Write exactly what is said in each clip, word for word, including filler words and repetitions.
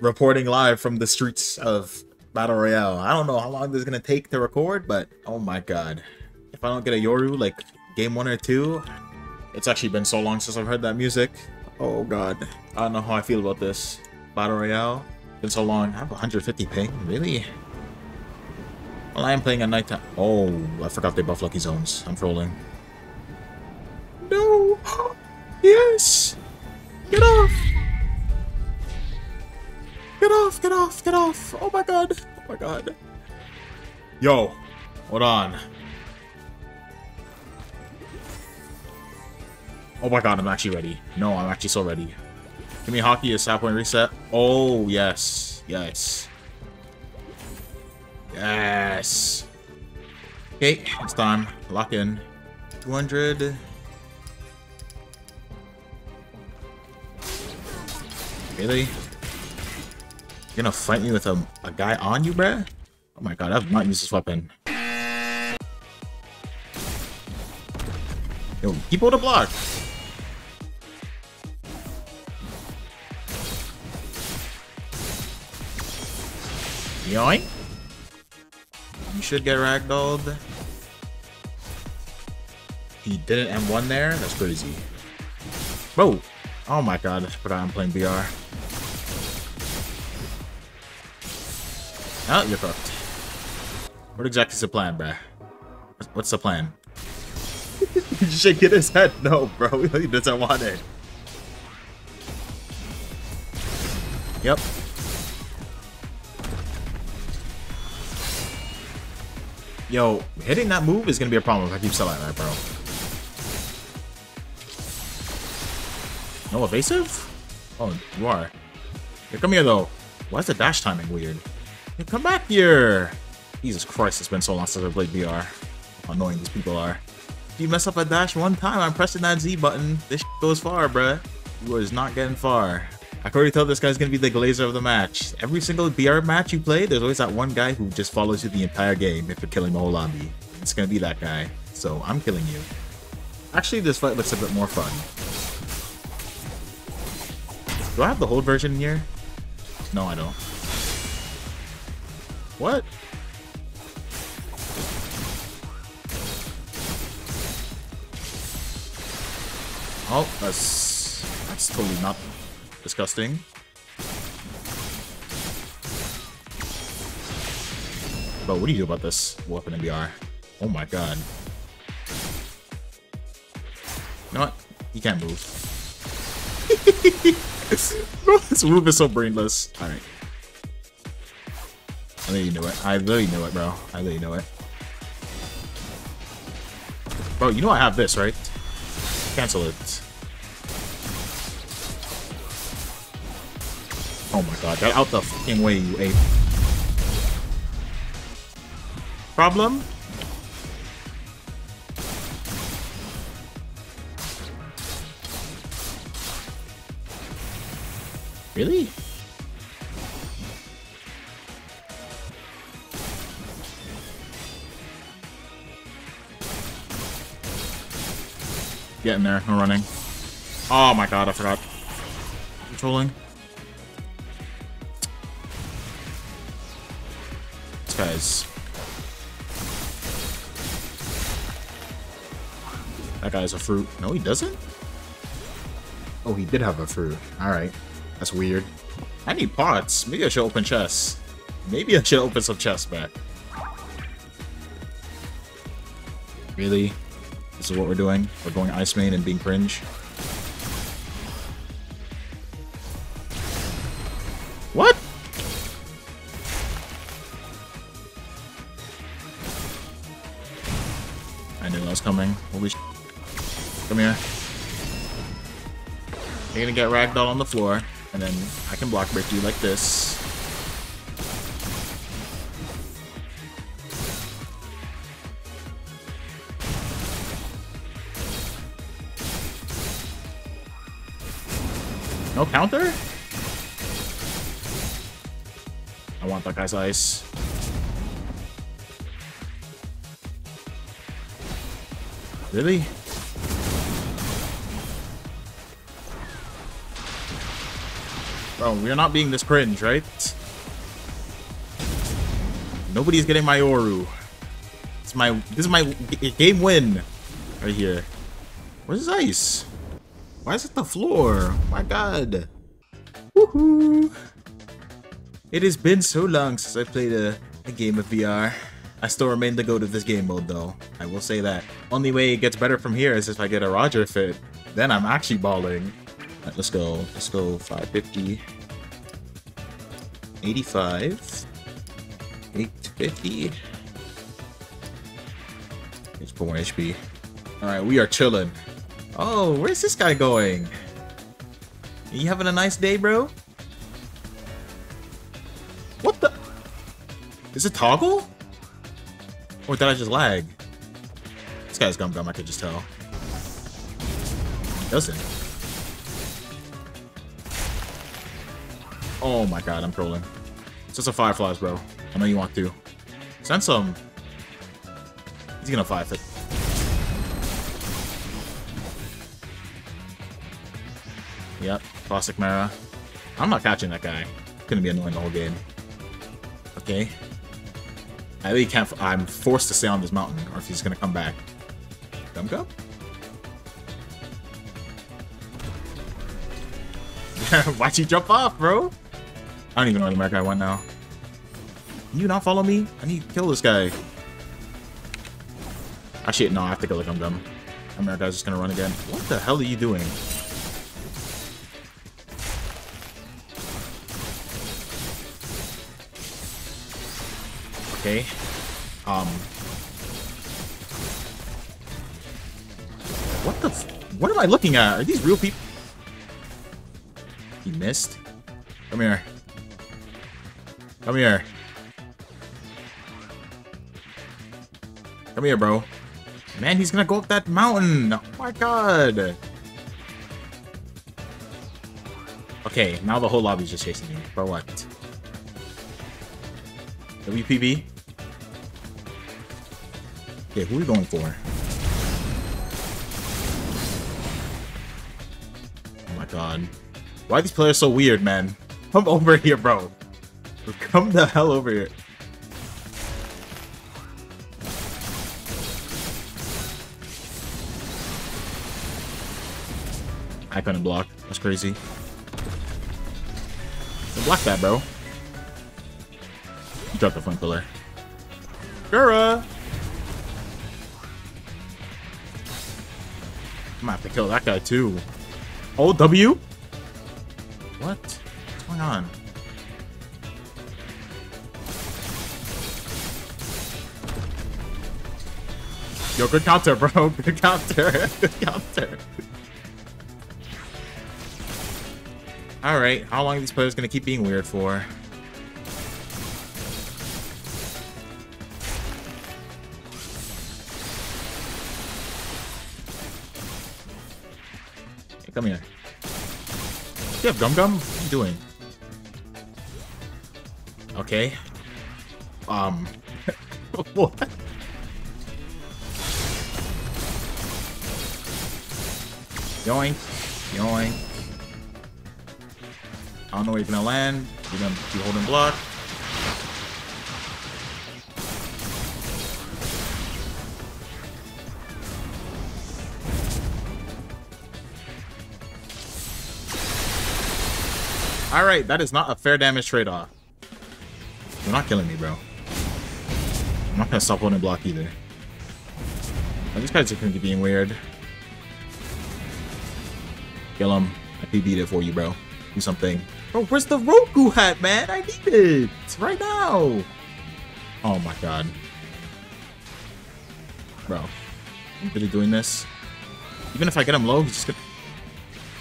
reporting live from the streets of Battle Royale. I don't know how long this is gonna take to record, but oh my god, if I don't get a Yoru like game one or two, it's actually been so long since I've heard that music. Oh god, I don't know how I feel about this Battle Royale. It's been so long. I have one hundred fifty ping, really? Well, I am playing at nighttime. Oh, I forgot they buff Lucky Zones. I'm trolling. No! Yes! Get off! Get off, get off, get off! Oh my god! Oh my god! Yo! Hold on. Oh my god, I'm actually ready. No, I'm actually so ready. Give me hockey, a sap point reset. Oh, yes. Yes. Yes. Okay, it's time. Lock in. two hundred. Really? You're gonna fight me with a, a guy on you, bruh? Oh my god, I've not used this weapon. Yo, keep on the block. Yoink. You should get ragdolled. He didn't M one there? That's crazy. Whoa. Oh my god, I forgot I'm playing V R. Oh, you're fucked. What exactly is the plan, bruh? What's the plan? You should get his head. No, bro. He doesn't want it. Yep. Yo, hitting that move is going to be a problem if I keep still at that, bro. No evasive? Oh, you are. Here, come here, though. Why is the dash timing weird? Here, come back here. Jesus Christ, it's been so long since I played V R. How annoying these people are. If you mess up a dash one time, I'm pressing that Z button. This shit goes far, bruh. You is not getting far. I can already tell this guy's going to be the glazer of the match. Every single V R match you play, there's always that one guy who just follows you the entire game if you're killing the whole lobby. It's going to be that guy. So I'm killing you. Actually, this fight looks a bit more fun. Do I have the hold version in here? No, I don't. What? Oh, that's that's totally not disgusting. But what do you do about this weapon in V R? Oh my god. You know what? He can't move. This move is so brainless. Alright. I literally knew it. I literally knew it, bro. I literally knew it. Bro, you know I have this, right? Cancel it. Oh my god. Get out the fucking way, you ape. Problem? Really? Get in there. I'm running. Oh my god, I forgot. Controlling. This guy's... That guy's a fruit. No, he doesn't? Oh, he did have a fruit. Alright. That's weird. I need pots. Maybe I should open chests. Maybe I should open some chests back. Really? This is what we're doing? We're going ice main and being cringe? What? I knew that was coming. Holy shit. Come here. You're gonna get ragdoll on the floor. And then I can block break you like this. No counter? I want that guy's ice. Really? Bro, we're not being this cringe, right? Nobody's getting my Yoru. It's my, this is my game win right here. Where's this ice? Why is it the floor? Oh my god. Woohoo! It has been so long since I played a, a game of V R. I still remain the goat of this game mode though. I will say that. Only way it gets better from here is if I get a Roger fit. Then I'm actually balling. Alright, let's go. Let's go five fifty. eighty-five. eight fifty. Let's put one H P. Alright, we are chilling. Oh, where's this guy going? You having a nice day, bro? What the? Is it toggle? Or did I just lag? This guy's Gum Gum, I could just tell. He doesn't. Oh my god, I'm trolling. It's just a fireflies, bro. I know you want to. Send some. He's gonna five it. Yep, classic Mara. I'm not catching that guy. Gonna be annoying the whole game. Okay. I really can't. F I'm forced to stay on this mountain, or if he's gonna come back. Gum Gum? Why'd you jump off, bro? I don't even know where the America I went now. Can you not follow me? I need to kill this guy. Actually, no, I have to kill the Gum Gum. America's just gonna run again. What the hell are you doing? Okay. Um. What the? F what am I looking at? Are these real people? He missed. Come here. Come here. Come here, bro. Man, he's gonna go up that mountain. Oh my god. Okay, now the whole lobby's just chasing me. For what? W P B. Okay, who are we going for? Oh my god. Why are these players so weird, man? Come over here, bro. Come the hell over here. I couldn't block. That's crazy. Don't block that, bro. Drop the front pillar. Gura! I'm gonna have to kill that guy too. Oh, W? What? What's going on? Yo, good counter, bro. Good counter. Good counter. Alright, how long are these players gonna keep being weird for? Come here. Do you have Gum Gum? What are you doing? Okay. Um. What? Yoink. Yoink. I don't know where you're gonna land. You're gonna be holding block. Alright, that is not a fair damage trade-off. You're not killing me, bro. I'm not gonna stop holding block either. Oh, these guys are gonna be being weird. Kill him. I P B'd it for you, bro. Do something. Bro, where's the Roku hat, man? I need it! It's right now! Oh my god. Bro. I'm really doing this. Even if I get him low, he's just gonna...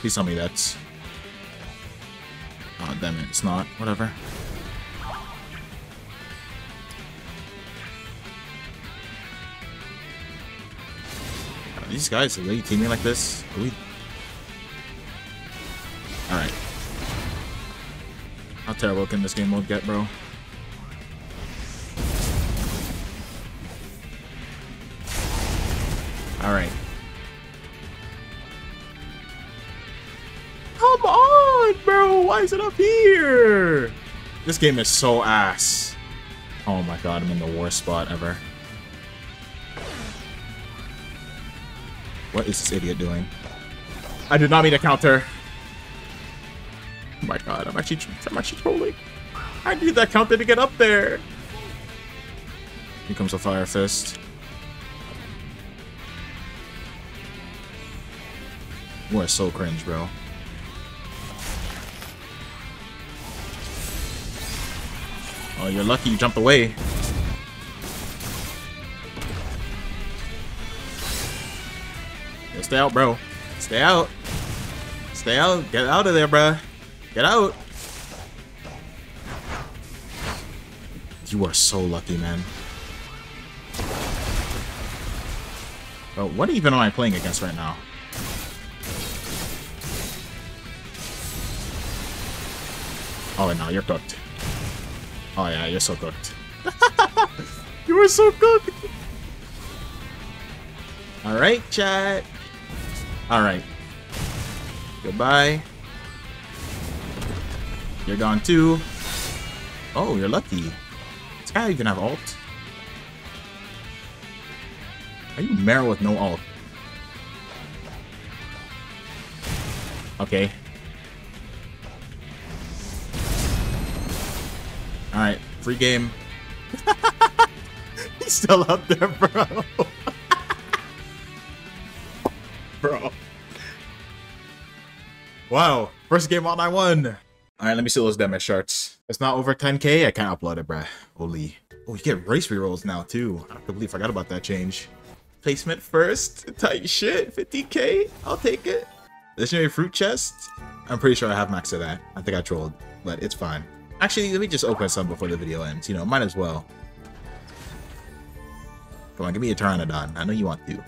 Please tell me that's... Oh, damn it, it's not. Whatever. Are these guys are really teaming like this? Are we... Alright. How terrible can this game mode get, bro? Alright. Come on, bro! I why is it up here? This game is so ass. Oh my god, I'm in the worst spot ever. What is this idiot doing? I did not mean to counter. Oh my god, I'm actually, I'm actually trolling. I need that counter to get up there. Here comes a fire fist. We're so cringe, bro. Oh, you're lucky you jumped away. Yo, stay out, bro. Stay out. Stay out. Get out of there, bro. Get out. You are so lucky, man. But what even am I playing against right now? Oh, no, you're cooked. Oh, yeah, you're so cooked. You were so cooked! Alright, chat. Alright. Goodbye. You're gone, too. Oh, you're lucky. This guy even have ult? Are you Mara with no ult? Okay. Alright, free game. He's still up there, bro. Bro. Wow, first game on I won. Alright, let me see those damage charts. It's not over ten K, I can't upload it, bruh. Holy. Oh, you get race rerolls now, too. I completely forgot about that change. Placement first, tight shit, fifty K, I'll take it. Legendary fruit chest? I'm pretty sure I have max of that. I think I trolled, but it's fine. Actually, let me just open some before the video ends. You know, might as well. Come on, give me a Tyranodon. I know you want to.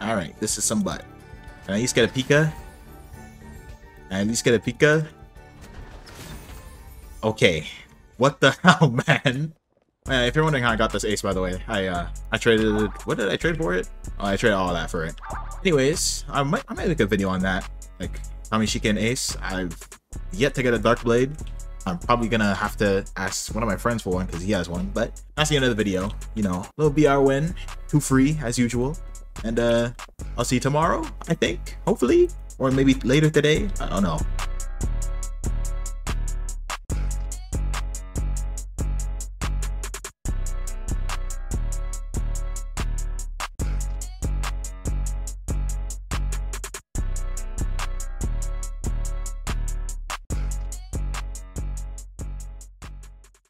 Alright, this is some butt. Can I at least get a Pika? Can I at least get a Pika? Okay. What the hell, man? Uh, if you're wondering how I got this Ace, by the way, I uh, I traded... What did I trade for it? Oh, I traded all that for it. Anyways, I might, I might make a video on that. Like... Tomishika and Ace. I've yet to get a Dark Blade. I'm probably gonna have to ask one of my friends for one because he has one, but that's the end of the video. You know, little V R win, two free as usual. And uh, I'll see you tomorrow, I think, hopefully, or maybe later today. I don't know.